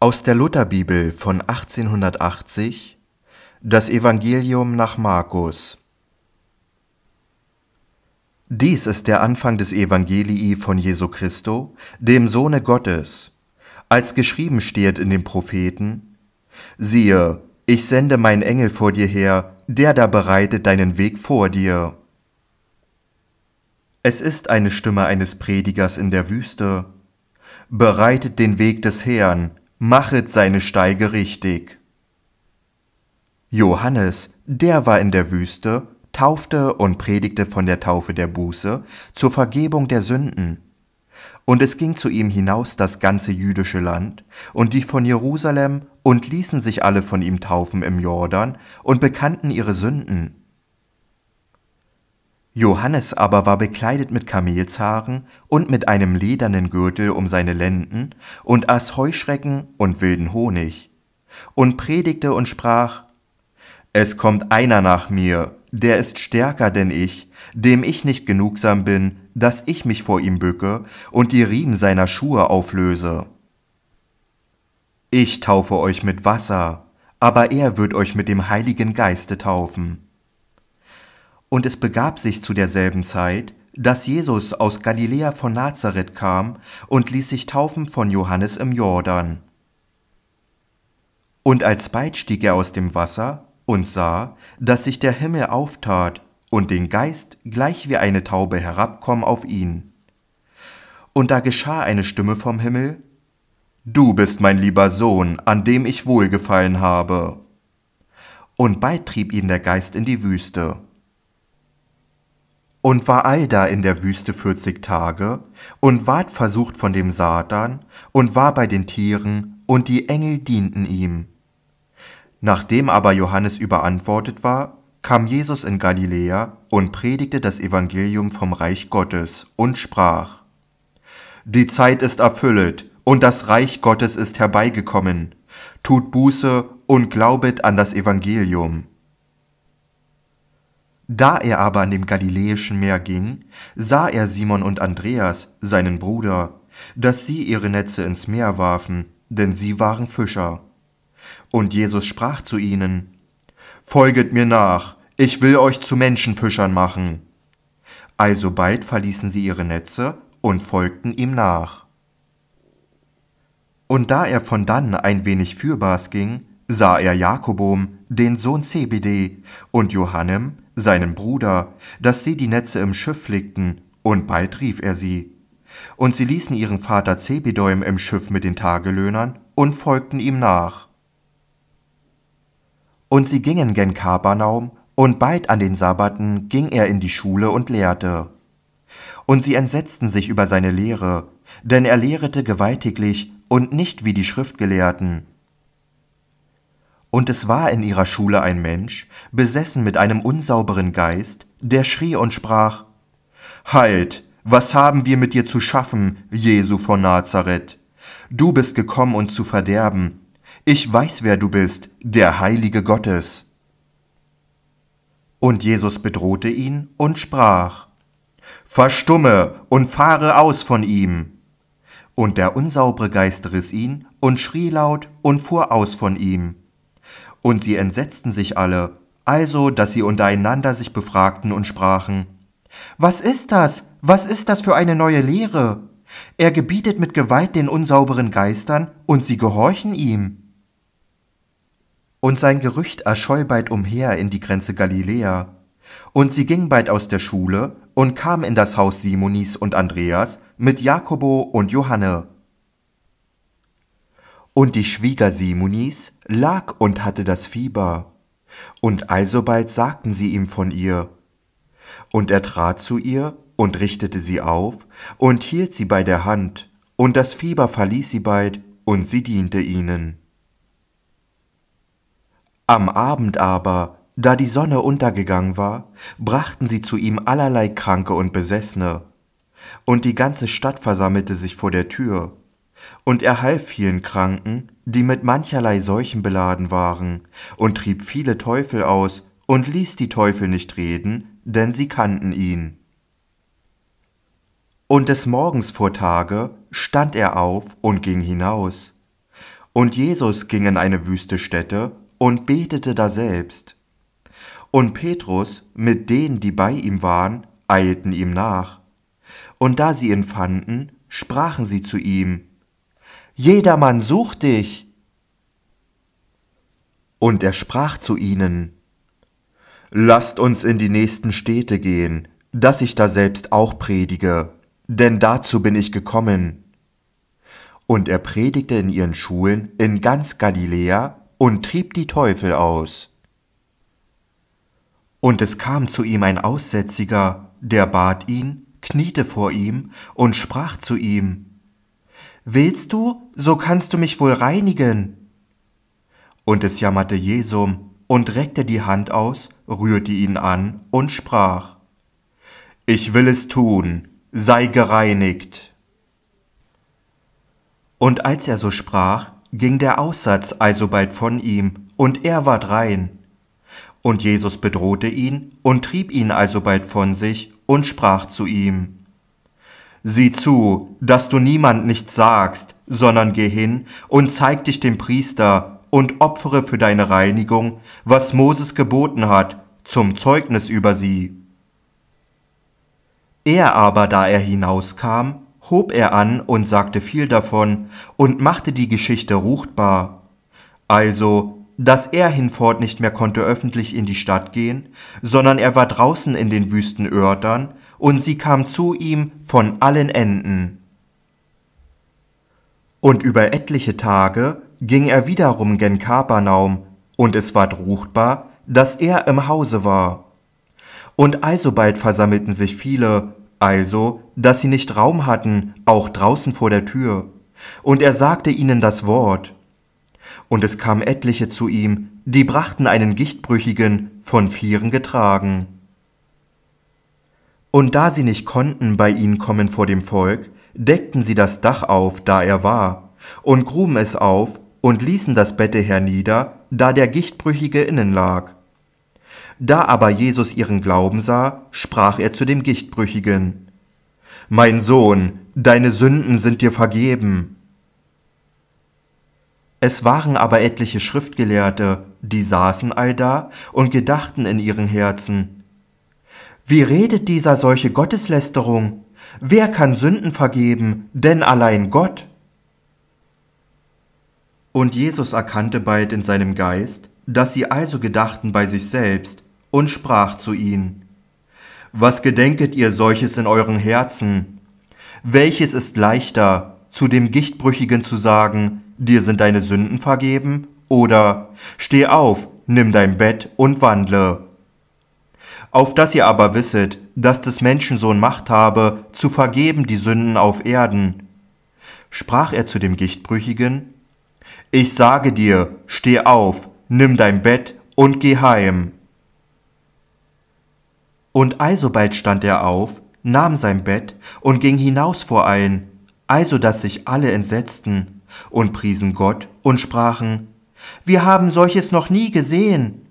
Aus der Lutherbibel von 1880, das Evangelium nach Markus. Dies ist der Anfang des Evangelii von Jesu Christo, dem Sohne Gottes, als geschrieben steht in dem Propheten: Siehe, ich sende meinen Engel vor dir her, der da bereitet deinen Weg vor dir. Es ist eine Stimme eines Predigers in der Wüste: Bereitet den Weg des Herrn, machet seine Steige richtig. Johannes, der war in der Wüste, taufte und predigte von der Taufe der Buße zur Vergebung der Sünden. Und es ging zu ihm hinaus das ganze jüdische Land und die von Jerusalem, und ließen sich alle von ihm taufen im Jordan und bekannten ihre Sünden. Johannes aber war bekleidet mit Kamelshaaren und mit einem ledernen Gürtel um seine Lenden und aß Heuschrecken und wilden Honig und predigte und sprach: Es kommt einer nach mir, der ist stärker denn ich, dem ich nicht genugsam bin, dass ich mich vor ihm bücke und die Riemen seiner Schuhe auflöse. Ich taufe euch mit Wasser, aber er wird euch mit dem Heiligen Geiste taufen. Und es begab sich zu derselben Zeit, dass Jesus aus Galiläa von Nazareth kam und ließ sich taufen von Johannes im Jordan. Und alsbald stieg er aus dem Wasser und sah, dass sich der Himmel auftat und den Geist gleich wie eine Taube herabkommen auf ihn. Und da geschah eine Stimme vom Himmel: Du bist mein lieber Sohn, an dem ich wohlgefallen habe. Und bald trieb ihn der Geist in die Wüste. Und war allda in der Wüste 40 Tage, und ward versucht von dem Satan, und war bei den Tieren, und die Engel dienten ihm. Nachdem aber Johannes überantwortet war, kam Jesus in Galiläa und predigte das Evangelium vom Reich Gottes und sprach: Die Zeit ist erfüllet, und das Reich Gottes ist herbeigekommen. Tut Buße und glaubet an das Evangelium. Da er aber an dem galiläischen Meer ging, sah er Simon und Andreas, seinen Bruder, dass sie ihre Netze ins Meer warfen, denn sie waren Fischer. Und Jesus sprach zu ihnen: Folget mir nach, ich will euch zu Menschenfischern machen. Alsobald verließen sie ihre Netze und folgten ihm nach. Und da er von dannen ein wenig fürbars ging, sah er Jakobum, den Sohn Zebedä, und Johannem, seinen Bruder, dass sie die Netze im Schiff legten, und bald rief er sie. Und sie ließen ihren Vater Zebedäum im Schiff mit den Tagelöhnern und folgten ihm nach. Und sie gingen gen Kapernaum, und bald an den Sabbaten ging er in die Schule und lehrte. Und sie entsetzten sich über seine Lehre, denn er lehrete gewaltiglich und nicht wie die Schriftgelehrten. Und es war in ihrer Schule ein Mensch, besessen mit einem unsauberen Geist, der schrie und sprach: Halt, was haben wir mit dir zu schaffen, Jesu von Nazareth? Du bist gekommen, uns zu verderben. Ich weiß, wer du bist, der Heilige Gottes. Und Jesus bedrohte ihn und sprach: Verstumme und fahre aus von ihm. Und der unsaubere Geist riss ihn und schrie laut und fuhr aus von ihm. Und sie entsetzten sich alle, also dass sie untereinander sich befragten und sprachen: Was ist das? Was ist das für eine neue Lehre? Er gebietet mit Gewalt den unsauberen Geistern, und sie gehorchen ihm. Und sein Gerücht erscholl bald umher in die Grenze Galiläa. Und sie ging bald aus der Schule und kam in das Haus Simonis und Andreas mit Jakobo und Johanne. Und die Schwieger Simonis lag und hatte das Fieber, und alsobald sagten sie ihm von ihr. Und er trat zu ihr und richtete sie auf und hielt sie bei der Hand, und das Fieber verließ sie bald, und sie diente ihnen. Am Abend aber, da die Sonne untergegangen war, brachten sie zu ihm allerlei Kranke und Besessene, und die ganze Stadt versammelte sich vor der Tür. Und er half vielen Kranken, die mit mancherlei Seuchen beladen waren, und trieb viele Teufel aus und ließ die Teufel nicht reden, denn sie kannten ihn. Und des Morgens vor Tage stand er auf und ging hinaus. Und Jesus ging in eine wüste Stätte und betete daselbst. Und Petrus mit denen, die bei ihm waren, eilten ihm nach. Und da sie ihn fanden, sprachen sie zu ihm: Jedermann sucht dich. Und er sprach zu ihnen: Lasst uns in die nächsten Städte gehen, dass ich daselbst auch predige, denn dazu bin ich gekommen. Und er predigte in ihren Schulen in ganz Galiläa und trieb die Teufel aus. Und es kam zu ihm ein Aussätziger, der bat ihn, kniete vor ihm und sprach zu ihm: Willst du, so kannst du mich wohl reinigen. Und es jammerte Jesum und reckte die Hand aus, rührte ihn an und sprach: Ich will es tun, sei gereinigt. Und als er so sprach, ging der Aussatz alsobald von ihm, und er ward rein. Und Jesus bedrohte ihn und trieb ihn alsobald von sich und sprach zu ihm: Sieh zu, dass du niemand nichts sagst, sondern geh hin und zeig dich dem Priester und opfere für deine Reinigung, was Moses geboten hat, zum Zeugnis über sie. Er aber, da er hinauskam, hob er an und sagte viel davon und machte die Geschichte ruchtbar. Also, dass er hinfort nicht mehr konnte öffentlich in die Stadt gehen, sondern er war draußen in den wüsten Örtern, und sie kamen zu ihm von allen Enden. Und über etliche Tage ging er wiederum gen Kapernaum, und es ward ruchtbar, dass er im Hause war. Und alsobald versammelten sich viele, also, dass sie nicht Raum hatten, auch draußen vor der Tür. Und er sagte ihnen das Wort. Und es kamen etliche zu ihm, die brachten einen Gichtbrüchigen, von Vieren getragen. Und da sie nicht konnten bei ihn kommen vor dem Volk, deckten sie das Dach auf, da er war, und gruben es auf und ließen das Bette hernieder, da der Gichtbrüchige innen lag. Da aber Jesus ihren Glauben sah, sprach er zu dem Gichtbrüchigen: Mein Sohn, deine Sünden sind dir vergeben. Es waren aber etliche Schriftgelehrte, die saßen allda und gedachten in ihren Herzen: Wie redet dieser solche Gotteslästerung? Wer kann Sünden vergeben, denn allein Gott? Und Jesus erkannte bald in seinem Geist, dass sie also gedachten bei sich selbst, und sprach zu ihnen: Was gedenket ihr solches in euren Herzen? Welches ist leichter, zu dem Gichtbrüchigen zu sagen: Dir sind deine Sünden vergeben, oder: Steh auf, nimm dein Bett und wandle? Auf dass ihr aber wisset, dass des Menschensohn Macht habe, zu vergeben die Sünden auf Erden. Sprach er zu dem Gichtbrüchigen: Ich sage dir, steh auf, nimm dein Bett und geh heim. Und alsobald stand er auf, nahm sein Bett und ging hinaus vorein, also dass sich alle entsetzten und priesen Gott und sprachen: Wir haben solches noch nie gesehen.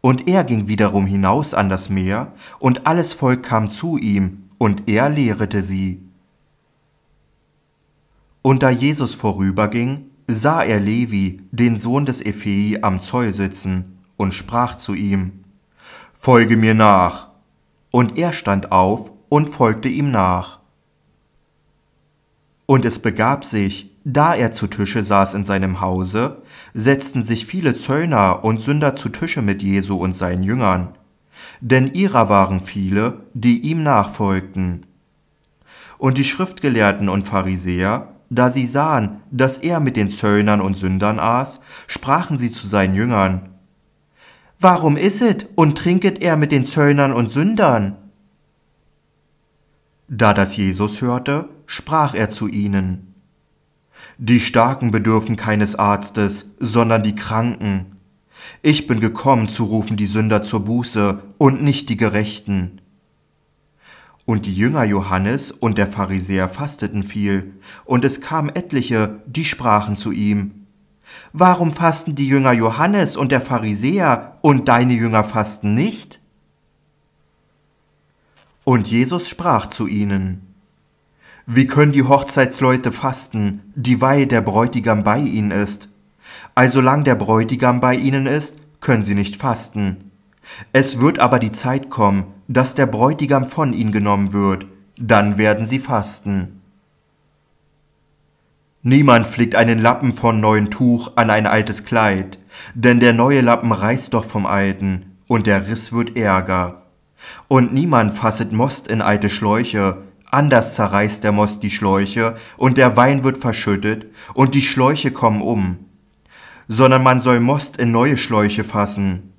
Und er ging wiederum hinaus an das Meer, und alles Volk kam zu ihm, und er lehrete sie. Und da Jesus vorüberging, sah er Levi, den Sohn des Alphäus, am Zoll sitzen, und sprach zu ihm: Folge mir nach. Und er stand auf und folgte ihm nach. Und es begab sich, da er zu Tische saß in seinem Hause, setzten sich viele Zöllner und Sünder zu Tische mit Jesu und seinen Jüngern, denn ihrer waren viele, die ihm nachfolgten. Und die Schriftgelehrten und Pharisäer, da sie sahen, dass er mit den Zöllnern und Sündern aß, sprachen sie zu seinen Jüngern: Warum isset und trinket er mit den Zöllnern und Sündern? Da das Jesus hörte, sprach er zu ihnen: Die Starken bedürfen keines Arztes, sondern die Kranken. Ich bin gekommen, zu rufen die Sünder zur Buße und nicht die Gerechten. Und die Jünger Johannes und der Pharisäer fasteten viel, und es kamen etliche, die sprachen zu ihm: Warum fasten die Jünger Johannes und der Pharisäer, und deine Jünger fasten nicht? Und Jesus sprach zu ihnen: Wie können die Hochzeitsleute fasten, dieweil der Bräutigam bei ihnen ist? Also solange der Bräutigam bei ihnen ist, können sie nicht fasten. Es wird aber die Zeit kommen, dass der Bräutigam von ihnen genommen wird, dann werden sie fasten. Niemand flickt einen Lappen von neuem Tuch an ein altes Kleid, denn der neue Lappen reißt doch vom alten, und der Riss wird ärger. Und niemand fasset Most in alte Schläuche, anders zerreißt der Most die Schläuche, und der Wein wird verschüttet, und die Schläuche kommen um. Sondern man soll Most in neue Schläuche fassen.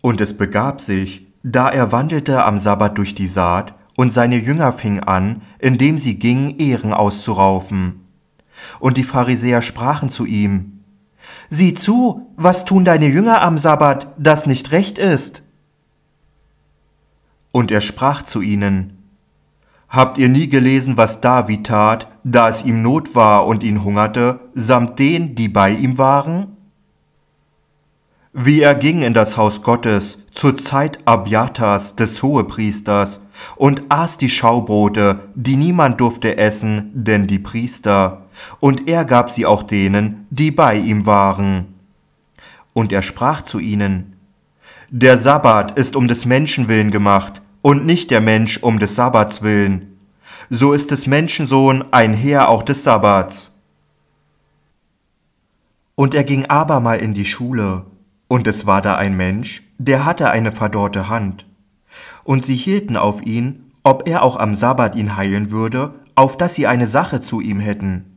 Und es begab sich, da er wandelte am Sabbat durch die Saat, und seine Jünger fingen an, indem sie gingen, Ähren auszuraufen. Und die Pharisäer sprachen zu ihm: Sieh zu, was tun deine Jünger am Sabbat, das nicht recht ist? Und er sprach zu ihnen: Habt ihr nie gelesen, was David tat, da es ihm Not war und ihn hungerte, samt denen, die bei ihm waren? Wie er ging in das Haus Gottes zur Zeit Abiathars des Hohepriesters und aß die Schaubrote, die niemand durfte essen, denn die Priester, und er gab sie auch denen, die bei ihm waren. Und er sprach zu ihnen: Der Sabbat ist um des Menschen willen gemacht, und nicht der Mensch um des Sabbats willen. So ist des Menschensohn ein Herr auch des Sabbats. Und er ging abermal in die Schule, und es war da ein Mensch, der hatte eine verdorrte Hand. Und sie hielten auf ihn, ob er auch am Sabbat ihn heilen würde, auf dass sie eine Sache zu ihm hätten.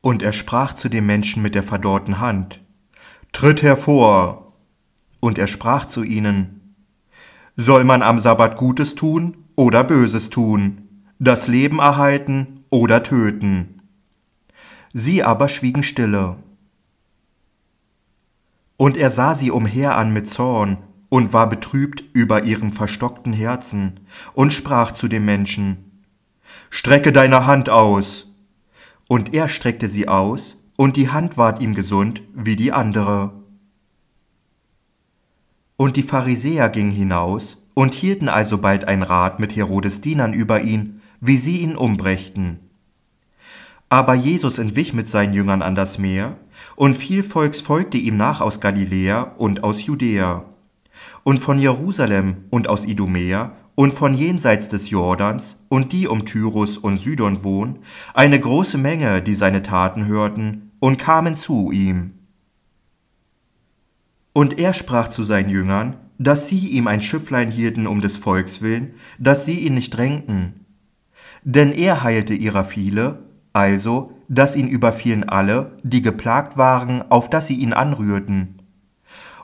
Und er sprach zu dem Menschen mit der verdorrten Hand: Tritt hervor! Und er sprach zu ihnen: Soll man am Sabbat Gutes tun oder Böses tun, das Leben erhalten oder töten? Sie aber schwiegen stille. Und er sah sie umher an mit Zorn und war betrübt über ihren verstockten Herzen und sprach zu dem Menschen: Strecke deine Hand aus. Und er streckte sie aus, und die Hand ward ihm gesund wie die andere. Und die Pharisäer gingen hinaus und hielten alsobald ein Rat mit Herodes Dienern über ihn, wie sie ihn umbrächten. Aber Jesus entwich mit seinen Jüngern an das Meer, und viel Volks folgte ihm nach aus Galiläa und aus Judäa, und von Jerusalem und aus Idumäa und von jenseits des Jordans und die um Tyrus und Sidon wohnen, eine große Menge, die seine Taten hörten, und kamen zu ihm. Und er sprach zu seinen Jüngern, dass sie ihm ein Schifflein hielten um des Volks willen, dass sie ihn nicht drängten. Denn er heilte ihrer viele, also, dass ihn überfielen alle, die geplagt waren, auf dass sie ihn anrührten.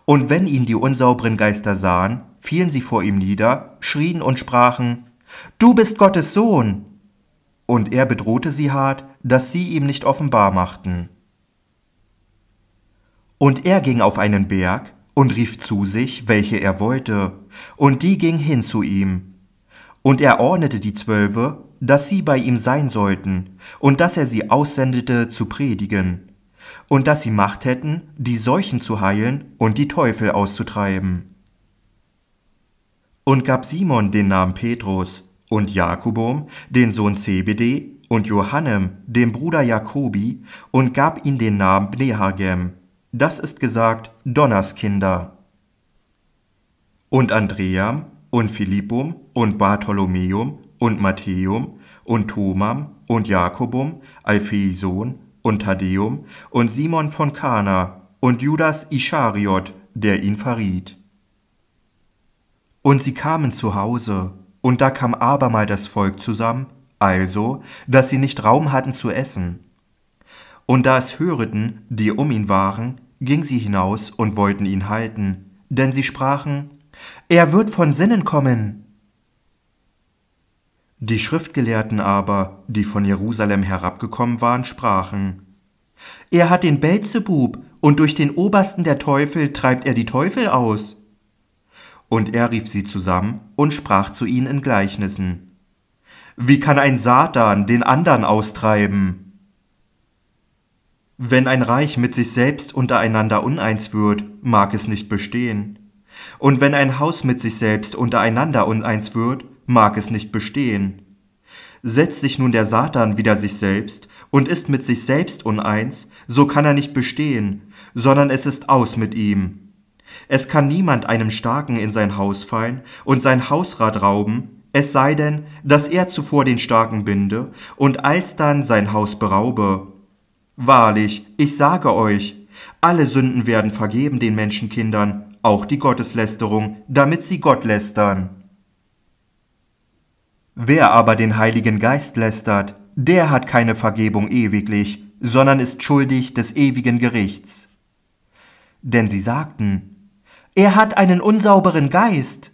Und wenn ihn die unsauberen Geister sahen, fielen sie vor ihm nieder, schrien und sprachen: Du bist Gottes Sohn! Und er bedrohte sie hart, dass sie ihm nicht offenbar machten. Und er ging auf einen Berg und rief zu sich, welche er wollte, und die gingen hin zu ihm. Und er ordnete die 12, dass sie bei ihm sein sollten, und dass er sie aussendete zu predigen, und dass sie Macht hätten, die Seuchen zu heilen und die Teufel auszutreiben. Und gab Simon den Namen Petrus, und Jakobum, den Sohn Zebedä, und Johannem, dem Bruder Jakobi, und gab ihm den Namen Bnehagem, das ist gesagt, Donnerskinder. Und Andream, und Philippum, und Bartholomäum, und Matthäum, und Thomam, und Jakobum, Alphäus Sohn, und Thaddäum und Simon von Kana und Judas Ischariot, der ihn verriet. Und sie kamen zu Hause, und da kam abermal das Volk zusammen, also, dass sie nicht Raum hatten zu essen. Und da es höreten, die um ihn waren, gingen sie hinaus und wollten ihn halten, denn sie sprachen: Er wird von Sinnen kommen. Die Schriftgelehrten aber, die von Jerusalem herabgekommen waren, sprachen: Er hat den Beelzebub, und durch den Obersten der Teufel treibt er die Teufel aus. Und er rief sie zusammen und sprach zu ihnen in Gleichnissen: Wie kann ein Satan den anderen austreiben? Wenn ein Reich mit sich selbst untereinander uneins wird, mag es nicht bestehen. Und wenn ein Haus mit sich selbst untereinander uneins wird, mag es nicht bestehen. Setzt sich nun der Satan wider sich selbst und ist mit sich selbst uneins, so kann er nicht bestehen, sondern es ist aus mit ihm. Es kann niemand einem Starken in sein Haus fallen und sein Hausrat rauben, es sei denn, dass er zuvor den Starken binde und alsdann sein Haus beraube. Wahrlich, ich sage euch, alle Sünden werden vergeben den Menschenkindern, auch die Gotteslästerung, damit sie Gott lästern. Wer aber den Heiligen Geist lästert, der hat keine Vergebung ewiglich, sondern ist schuldig des ewigen Gerichts. Denn sie sagten, er hat einen unsauberen Geist.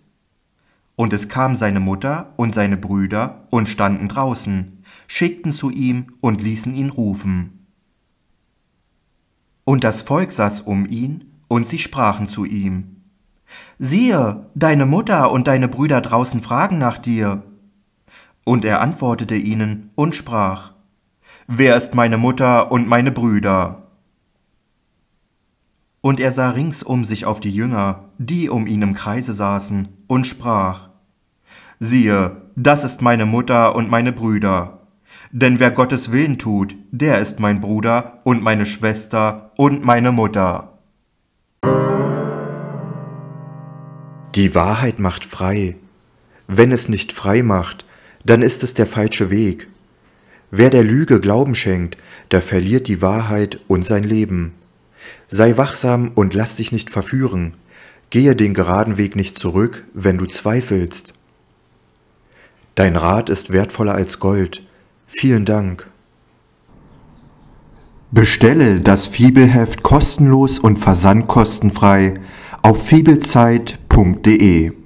Und es kam seine Mutter und seine Brüder und standen draußen, schickten zu ihm und ließen ihn rufen. Und das Volk saß um ihn, und sie sprachen zu ihm, siehe, deine Mutter und deine Brüder draußen fragen nach dir. Und er antwortete ihnen und sprach, wer ist meine Mutter und meine Brüder? Und er sah rings um sich auf die Jünger, die um ihn im Kreise saßen, und sprach, siehe, das ist meine Mutter und meine Brüder. Denn wer Gottes Willen tut, der ist mein Bruder und meine Schwester und meine Mutter. Die Wahrheit macht frei. Wenn es nicht frei macht, dann ist es der falsche Weg. Wer der Lüge Glauben schenkt, der verliert die Wahrheit und sein Leben. Sei wachsam und lass dich nicht verführen. Gehe den geraden Weg nicht zurück, wenn du zweifelst. Dein Rat ist wertvoller als Gold. Vielen Dank. Bestelle das Fibelheft kostenlos und versandkostenfrei auf fibelzeit.de.